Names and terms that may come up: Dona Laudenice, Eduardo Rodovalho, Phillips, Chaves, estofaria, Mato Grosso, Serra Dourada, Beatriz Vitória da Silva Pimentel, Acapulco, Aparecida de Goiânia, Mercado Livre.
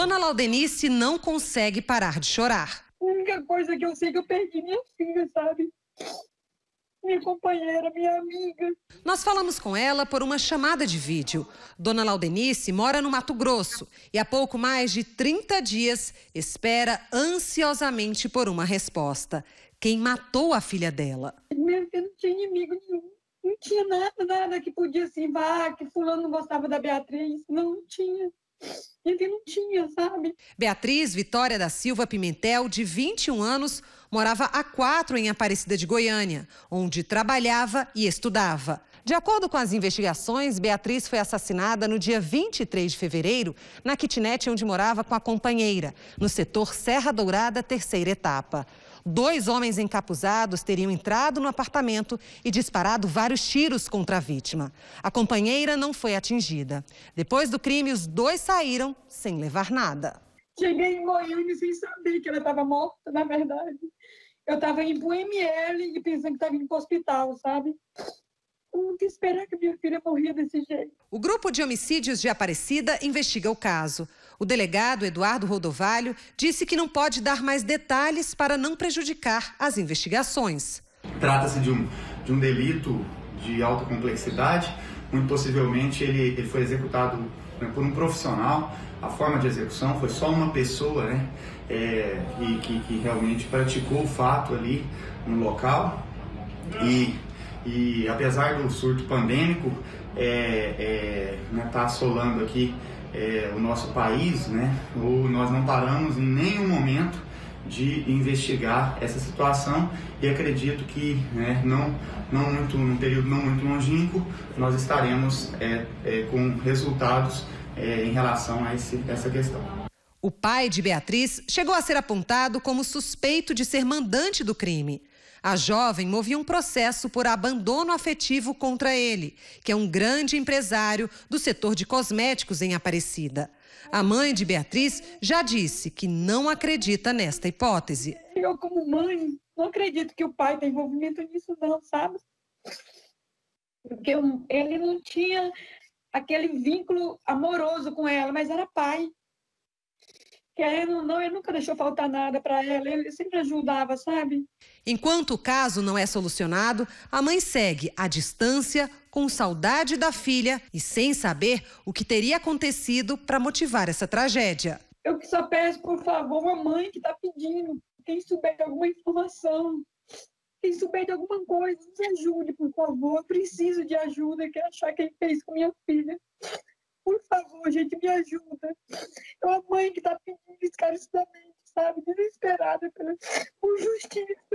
Dona Laudenice não consegue parar de chorar. A única coisa que eu sei é que eu perdi minha filha, sabe? Minha companheira, minha amiga. Nós falamos com ela por uma chamada de vídeo. Dona Laudenice mora no Mato Grosso e há pouco mais de 30 dias espera ansiosamente por uma resposta. Quem matou a filha dela? Minha filha não tinha inimigo nenhum. Não tinha nada que podia assim, que fulano não gostava da Beatriz. Não tinha. Ele não tinha, sabe? Beatriz Vitória da Silva Pimentel, de 21 anos, morava há 4 em Aparecida de Goiânia, onde trabalhava e estudava. De acordo com as investigações, Beatriz foi assassinada no dia 23 de fevereiro, na kitnet onde morava com a companheira, no setor Serra Dourada, terceira etapa. 2 homens encapuzados teriam entrado no apartamento e disparado vários tiros contra a vítima. A companheira não foi atingida. Depois do crime, os 2 saíram sem levar nada. Cheguei em Goiânia sem saber que ela estava morta, na verdade. Eu estava indo para o ML e pensando que estava indo para o hospital, sabe? Eu nunca esperava que minha filha morria desse jeito. O grupo de homicídios de Aparecida investiga o caso. O delegado Eduardo Rodovalho disse que não pode dar mais detalhes para não prejudicar as investigações. Trata-se de um delito de alta complexidade. Muito possivelmente ele foi executado por um profissional. A forma de execução foi só uma pessoa, que realmente praticou o fato ali no local. E apesar do surto pandêmico tá assolando aqui o nosso país, nós não paramos em nenhum momento de investigar essa situação e acredito que num período não muito longínquo nós estaremos com resultados em relação a essa questão. O pai de Beatriz chegou a ser apontado como suspeito de ser mandante do crime. A jovem movia um processo por abandono afetivo contra ele, que é um grande empresário do setor de cosméticos em Aparecida. A mãe de Beatriz já disse que não acredita nesta hipótese. Eu, como mãe, não acredito que o pai tenha envolvimento nisso não, sabe? Porque ele não tinha aquele vínculo amoroso com ela, mas era pai. Querendo ou não, ele nunca deixou faltar nada para ela, ele sempre ajudava, sabe? Enquanto o caso não é solucionado, a mãe segue à distância, com saudade da filha e sem saber o que teria acontecido para motivar essa tragédia. Eu que só peço, por favor, a mãe que está pedindo, quem souber de alguma informação, quem souber de alguma coisa, nos ajude, por favor, eu preciso de ajuda, eu quero achar quem fez com minha filha. Por favor, gente, me ajuda. É uma mãe que está pedindo escassamente, sabe? Desesperada por justiça.